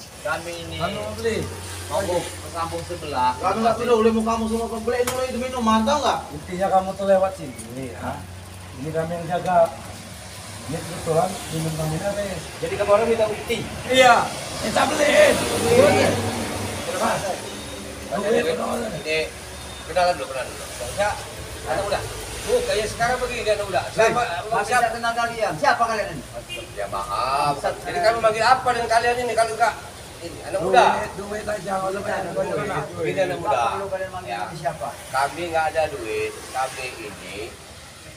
Kami ini mau ke kampung sebelah. Kami nggak peduli mau kamu semua kebelain kalau itu minuman, tau nggak? Buktinya kamu tuh lewat sini ya. Ini kami yang jaga. Ini kebetulan minum kami habis. Jadi kamu orang minta bukti? Iya. Minta beliin. Beliin. Mas. Ini kenalan dulu, kenalan dulu. Soalnya anak udah. Kayaknya sekarang begini dia udah. Siapa? Siapa kenal kalian? Siapa kalian ini? Ya maaf. Jadi kamu manggil apa dengan kalian ini kalau enggak? Ini anak muda. Duit aja kalau ada duit. Ini anak muda. Kalian manggil siapa? Kami enggak ada duit. Kami ini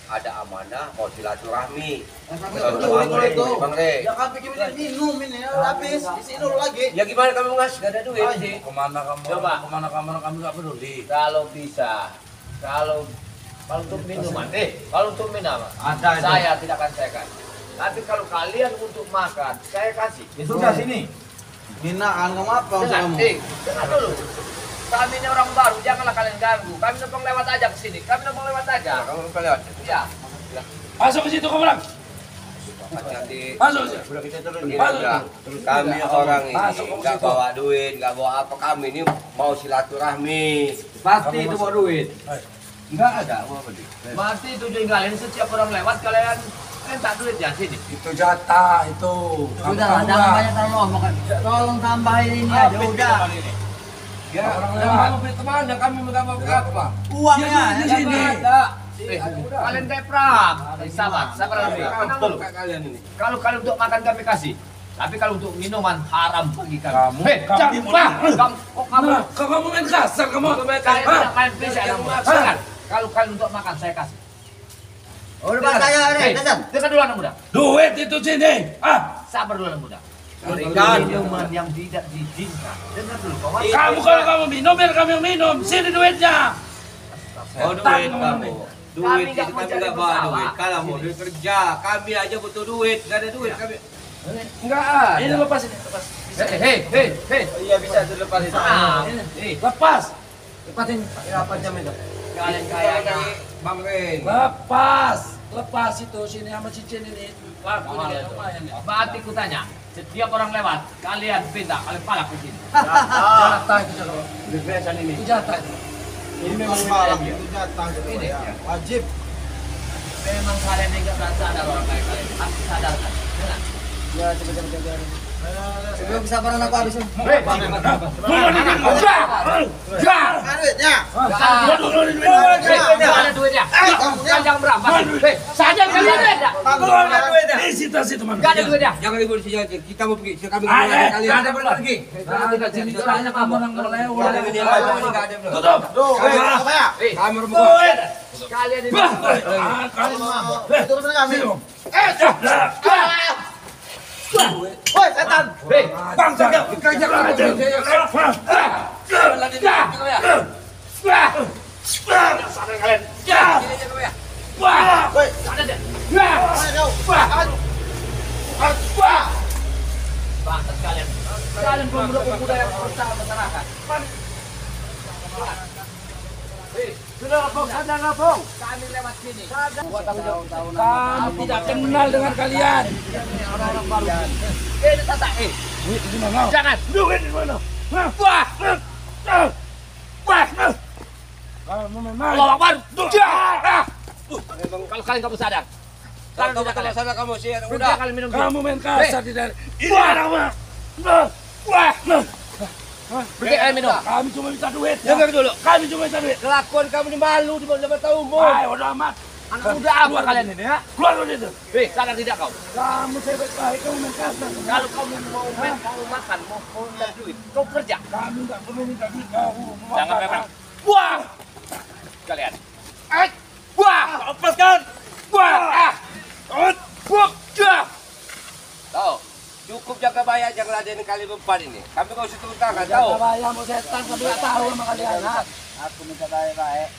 ada amanah mau silaturahmi. Bang Rey. Ya kan bikin minum ini habis di sini dulu lagi. Ya gimana kamu ngasih enggak ada duit sih? Kemana kamu? Kemana kamu enggak peduli? Kalau bisa. Kalau untuk minuman, kalau untuk minuman, saya tidak akan sayangkan. Tapi kalau kalian untuk makan, saya kasih. Ya sudah sini. Minaan kamu apa? Dengar dulu. Kami ini orang baru, janganlah kalian ganggu. Kami numpang lewat aja ke sini. Kami numpang lewat aja. Kamu numpang lewat. Iya. Masuk ke situ kamu bilang. Masuk saja. Sudah kita turun. Kami orang ini nggak bawa duit, nggak bawa apa. Kami ini mau silaturahmi. Pasti itu bawa duit. Enggak ada, mau apa deh? Pasti itu tinggalin setiap orang lewat kalian minta duit ya sini. Itu jatah itu. Sudah, jangan banyak ngomong. Tolong tambahin ini aja udah. Ya, orang lewat. Teman yang kami minta berapa? Uangnya di sini. Kalian deprak. Sabar lagi. Kalau kalian untuk makan kami kasih. Tapi kalau untuk minuman haram bagi kamu. Kamu kamu main kasar kamu. Kalian bisa makan. Kalau kalian untuk makan saya kasih. Oh, depan saya ini. Dekat dulu anak muda. Duit itu sini. Ah, sabar dulu anak muda. Minuman yang tidak diizinkan. Dengar dulu kawan. Kamu kalau kamu minum biar kami yang minum. Sini duitnya. Oh, duit kamu. Duit itu kami nggak bawa duit. Kalau mau kerja, kami aja butuh duit. Nggak ada duit kami. Enggak ada. Ini lepas ini, lepas. Hei. Iya bisa dilepas itu. Lepas. Lepasin. Berapa jam itu? Kalian kayaknya Bang Rey. Lepas. Lepas itu sini sama cincin ini. Laku ini lumayan. Berarti ku tanya, setiap orang lewat, kalian pindah, kalian palak di sini. Jatah itu loh. Bebasan ini. Itu jatah itu. Ini memang malam itu jatah itu. Ini wajib. Memang kalian enggak sadar orang kayak kalian. Harus sadarkan. Ya, coba. Sebelum kesabaran aku habisin. Duitnya. Jangan berampas. Saja duitnya. Duitnya. Jangan ibu kita mau pergi. Ada pergi. Tutup. Kalian ini. Woi setan, bang saja kerja kerja. Sadar kalian. Woi sadar deh. Bangsa kalian. Kalian pemuda yang berusaha masyarakat. Sudah lapor, ada lapor. Kami lewat sini. Kami tidak kenal dengan kalian. Orang-orang baru. Duit di mana? Jangan. Duit di mana? Wah. Kamu memang. Kalau kalian kamu sadar. Kalau sadar kamu sih. Udah kalian minum. Kamu main kasar di dalam. Wah. Pergi air minum. Kami cuma minta duit. Dengar dulu. Kami cuma minta duit. Kelakuan kamu ini malu di bawah tahun umum. Ayo udah amat. Anak muda apa kalian ini ya? Keluar dulu itu. Sadar tidak kau? Kamu sebet baik, kamu main kasar. Kalau kamu mau main, kamu makan, mau minta duit, kau kerja. Kami nggak perlu minta duit kamu. Jangan memang. Wah, kalian. Wah, lepaskan. Wah. Tahu. Cukup jaga bayar, jangan ada yang kali beban ini. Kami kau situ tangan, tahu? Jaga bayar mau setan, kami tak tahu sama kalian. Aku minta baik-baik.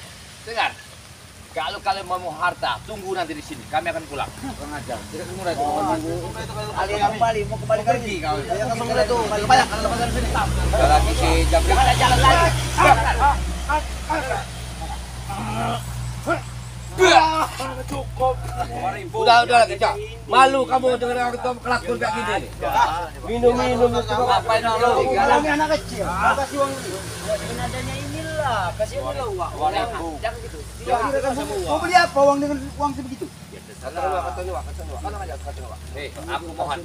Dengar, kalau kalian mau harta, tunggu nanti di sini. Kami akan pulang. Kurang ajar. Tidak semurah itu. Kalian kembali, mau kembali pergi kau. Jangan semurah itu. Banyak, kalau lepas dari sini. Jangan lagi sih, jalan lagi. Jangan. cukup. Udah kecak. Malu kamu dengan orang tua kelakon kayak gini. Minum-minum ngapain lu? Ini anak kecil. Kasih uang dulu. Dengan adanya inilah, kasih uang dulu. Jangan gitu. Mau beli apa uang dengan uang sebegitu? Kata lu. Hei, aku mohon.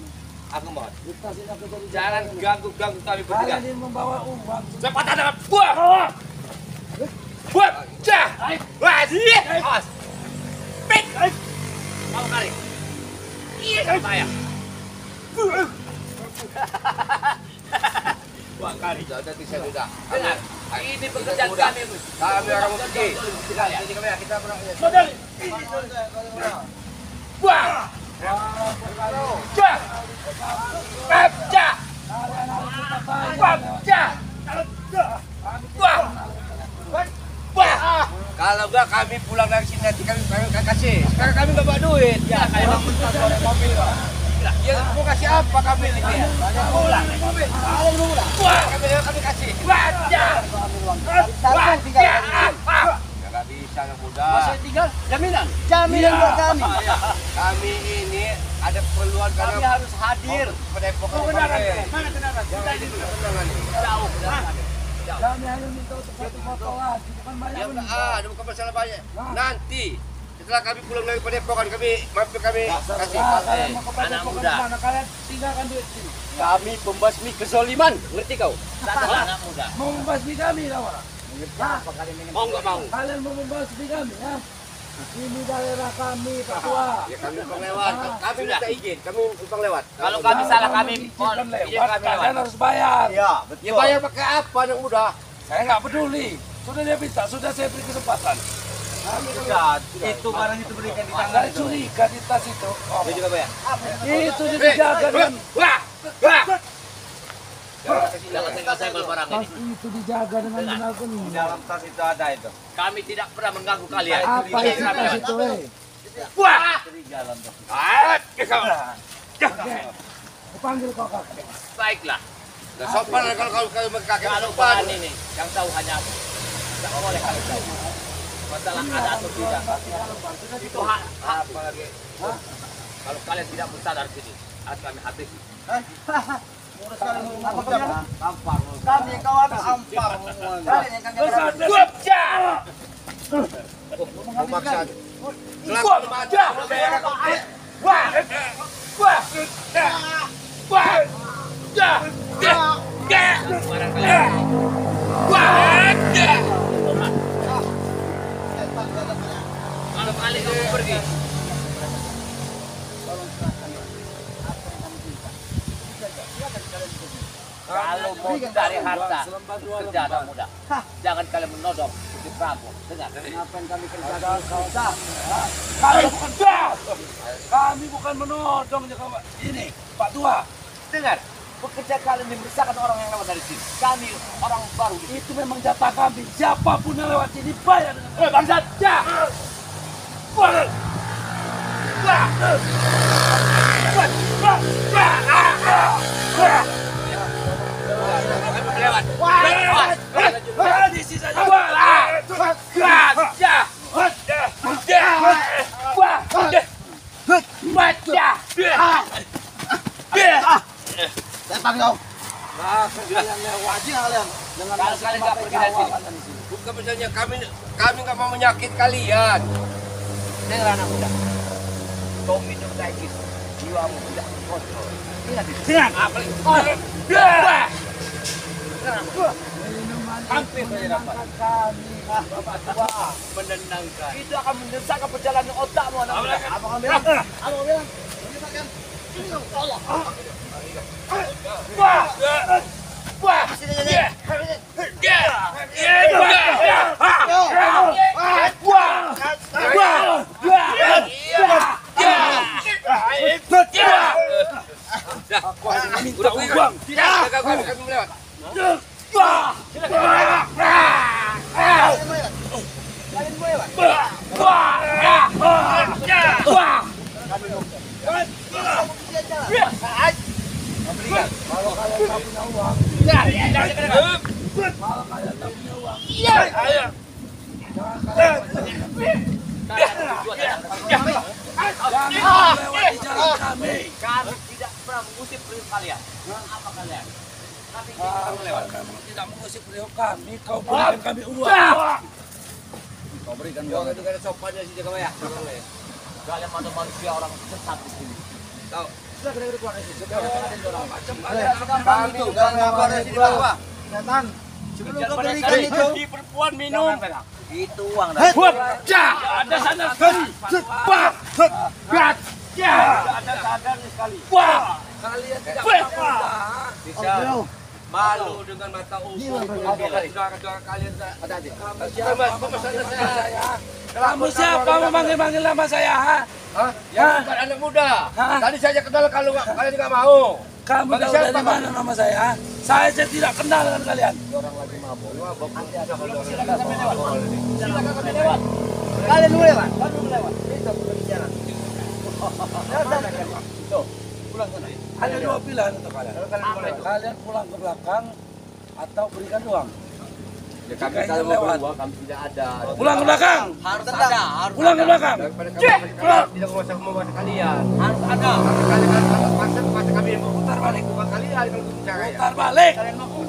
Jangan ganggu kami bertiga. Kalian membawa uang. Cepat tangkap gua. Buat! Cah! Wajib! Awas! Pit! Mau kali! Iya sama ya! Dua kali! Jadi saya sudah. Ini pekerjaan kami. Kami orang mesti. Ini kami ya, kita pernah. Modal! Buat! Cah! Cah! Cah! Buat! Kalau enggak kami pulang dari sini nanti kami kasih. Sekarang kami enggak bawa duit. Ya, kami mau mobil, Pak. Ya, mau kasih apa kami ini? Pulang naik mobil. Kalau dulu lah. Kami kasih. Wajar. Taruh tinggal. Enggak bisa, enggak mudah. Masih tinggal jaminan. Jaminan buat kami. Kami ini ada keperluan karena kami harus hadir ke Depok. Mana kenaran? Kita ini jauh. Kami hanya minta satu foto lagi, bukan banyak. Ya, bukan masalah banyak. Nanti setelah kami pulang dari Padepokan, kami kasih. Anak muda, kalian tinggalkan duit sini. Kami pembasmi kezaliman, ngerti kau? Anak muda. Mau membasmi kami, lawan. Mau nggak mau? Kalian mau membasmi kami, ya? Ini daerah kami, Pak Tua. Ya, kami penglewat. Kami minta izin, kami penglewat. Kalau kami salah, kami mohon izin kami lewat. Kalian harus bayar. Ya, betul. Ya, bayar pakai apa, anak muda? Saya nggak peduli. Sudah dia minta, sudah saya beri kesempatan. Itu barang itu berikan di tangan. Saya curiga di tas itu. Dia juga bayar. Itu dijaga dengan... Dalam tas itu dijaga dengan benar-benar. Dalam tas itu ada itu. Kami tidak pernah mengganggu kalian. Apa itu tas itu? Wah! Kupanggil kau kakek. Baiklah. Sopan kalau kau kakek sopan. Ini yang tahu hanya aku. Tidak boleh kalian tahu. Masalah ada atau tidak. Itu hak. Kalau kalian tidak bersadar sini, akan kami habisi. Kami kawan ampar. Kalau kali kamu pergi, kalau mau cari harta, kerja anak muda. Jangan kalian menodong Gusti Prabu. Dengar. Kenapa kami kerja dalam kawasan? Kami bukan menodong. Ini, Pak Tua. Dengar. Bekerja kalian memeriksakan orang yang lewat dari sini. Kami orang baru. Itu memang jatah kami. Siapapun yang lewat sini bayar dengan kami. Bangsat! Ya! Bukan misalnya kami nggak mau menyakit kalian. Dengar anak muda. Tommy Nurdaikis, jiwamu tidak kontrol. Ingat itu. Hampir saja dapat. Bapak tua menenangkan. Itu akan mendesakkan perjalanan otakmu anak muda. Abang bilang. Menyenangkan. Ini kamu tolong. Wah. Kalau kalian tak punya uang, jangan kalian Kami tidak pernah mengusik perintah kalian. Apa kalian? Kami tidak mengusik perintah kami. Kau berikan kami uang. Kau berikan uang itu karena sopannya si Jagamaya. Kalian manusia orang sesat di sini. Tahu? Sudah kena keluar dari sini. Orang macam bantu. Keluar dari sini apa? Datang. Sebelum kau berikan itu perempuan minum. Itu uang. Buat ada sana sekali. Cepat. Cepat. Ya. Ada sadarnya sekali. Wah. Kalian tidak pernah bisa malu dengan mata umum. Saudara-saudara kalian ada aja. Kamu siapa memanggil-manggil nama saya? Hah? Ya bukan anak muda. Tadi saya kenal kalau kalian tidak mau. Kamu tahu dari mana nama saya? Saya tidak kenal dengan kalian. Orang lagi mabuk. Silakan kami lewat. Silakan kami lewat. Kalian dulu lewat. Kami lewat. Kita berbicara. Tuh, pulang sana. Ada dua pilihan untuk kalian. Kalian pulang ke belakang atau berikan uang. Kami kalau lewat, kami tidak ada. Pulang ke belakang. Harus ada. Pulang ke belakang. Tidak usah membawa kalian. Harus ada. Kalian kami mau putar balik uang kalian. Putar balik. Kalian mampu.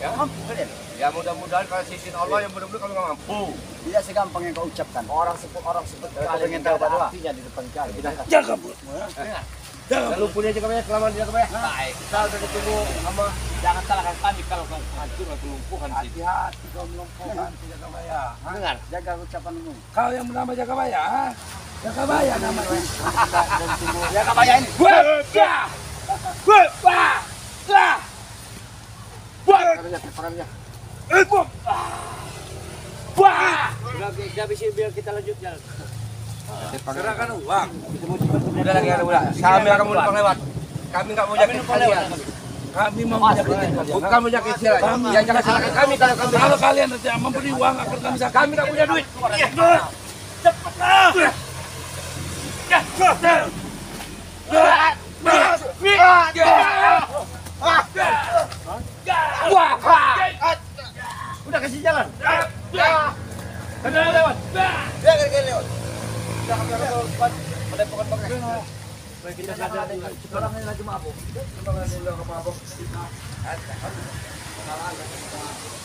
Ya mampu kalian. Ya mudah-mudahan kalau sisi Allah yang benar-benar kamu mampu. Tidak segampang yang kau ucapkan. Orang seperti kau ingin tahu apa artinya di depan kalian. Jaga mulut. Jangan lupa dia juga banyak kelamaan dia banyak. Baik, kita sudah ditunggu sama. Jangan salahkan kami kalau kau hancur atau melumpuhkan. Hati-hati kau melumpuhkan si Jagamaya. Dengar, jaga ucapanmu. Kau yang bernama Jagamaya, ha? Jagamaya namanya. Jagamaya ini. Udah bisa biar kita lanjut jalan. Serahkan uang. Sudah lagi ada ulang. Kami akan menumpang lewat. Kami nggak mau jaket kalian. Kami mau jaket. Bukan mau jaket siapa? Ya jangan salahkan kami kalau kalian tidak memberi uang akan kami salahkan. Kami nggak punya duit. Cepatlah. Udah kasih jalan. Kalian lewat. Ya kalian lewat. Jangan terlalu cepat melepokan pengen. Baik kita sadar orang yang lagi mabuk. Orang yang lagi mabuk.